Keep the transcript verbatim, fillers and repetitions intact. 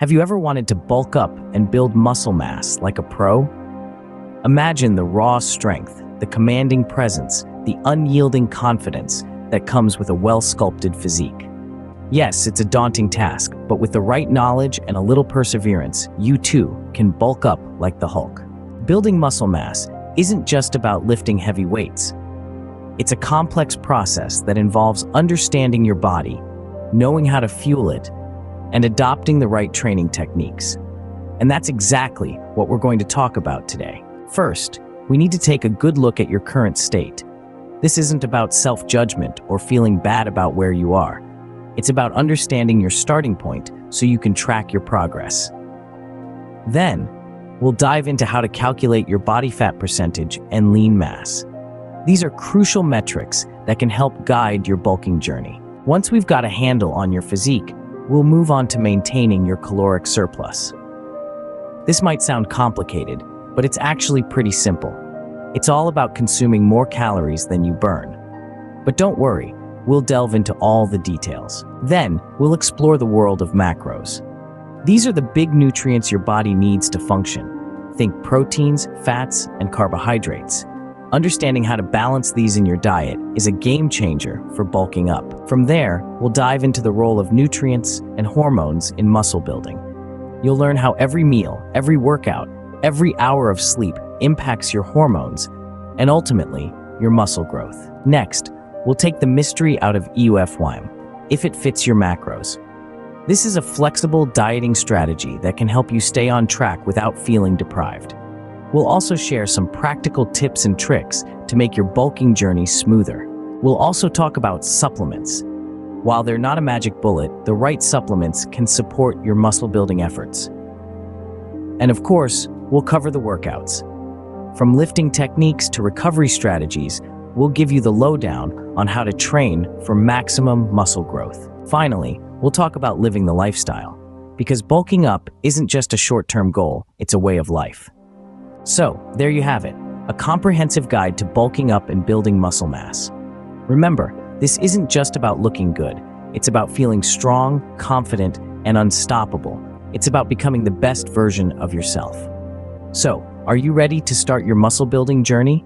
Have you ever wanted to bulk up and build muscle mass like a pro? Imagine the raw strength, the commanding presence, the unyielding confidence that comes with a well-sculpted physique. Yes, it's a daunting task, but with the right knowledge and a little perseverance, you too can bulk up like the Hulk. Building muscle mass isn't just about lifting heavy weights. It's a complex process that involves understanding your body, knowing how to fuel it, and adopting the right training techniques. And that's exactly what we're going to talk about today. First, we need to take a good look at your current state. This isn't about self-judgment or feeling bad about where you are. It's about understanding your starting point so you can track your progress. Then, we'll dive into how to calculate your body fat percentage and lean mass. These are crucial metrics that can help guide your bulking journey. Once we've got a handle on your physique, we'll move on to maintaining your caloric surplus. This might sound complicated, but it's actually pretty simple. It's all about consuming more calories than you burn. But don't worry, we'll delve into all the details. Then, we'll explore the world of macros. These are the big nutrients your body needs to function. Think proteins, fats, and carbohydrates. Understanding how to balance these in your diet is a game changer for bulking up. From there, we'll dive into the role of nutrients and hormones in muscle building. You'll learn how every meal, every workout, every hour of sleep impacts your hormones and ultimately your muscle growth. Next, we'll take the mystery out of I I F Y M, if it fits your macros. This is a flexible dieting strategy that can help you stay on track without feeling deprived. We'll also share some practical tips and tricks to make your bulking journey smoother. We'll also talk about supplements. While they're not a magic bullet, the right supplements can support your muscle building efforts. And of course, we'll cover the workouts. From lifting techniques to recovery strategies, we'll give you the lowdown on how to train for maximum muscle growth. Finally, we'll talk about living the lifestyle, because bulking up isn't just a short-term goal, it's a way of life. So, there you have it, a comprehensive guide to bulking up and building muscle mass. Remember, this isn't just about looking good. It's about feeling strong, confident, and unstoppable. It's about becoming the best version of yourself. So, are you ready to start your muscle building journey?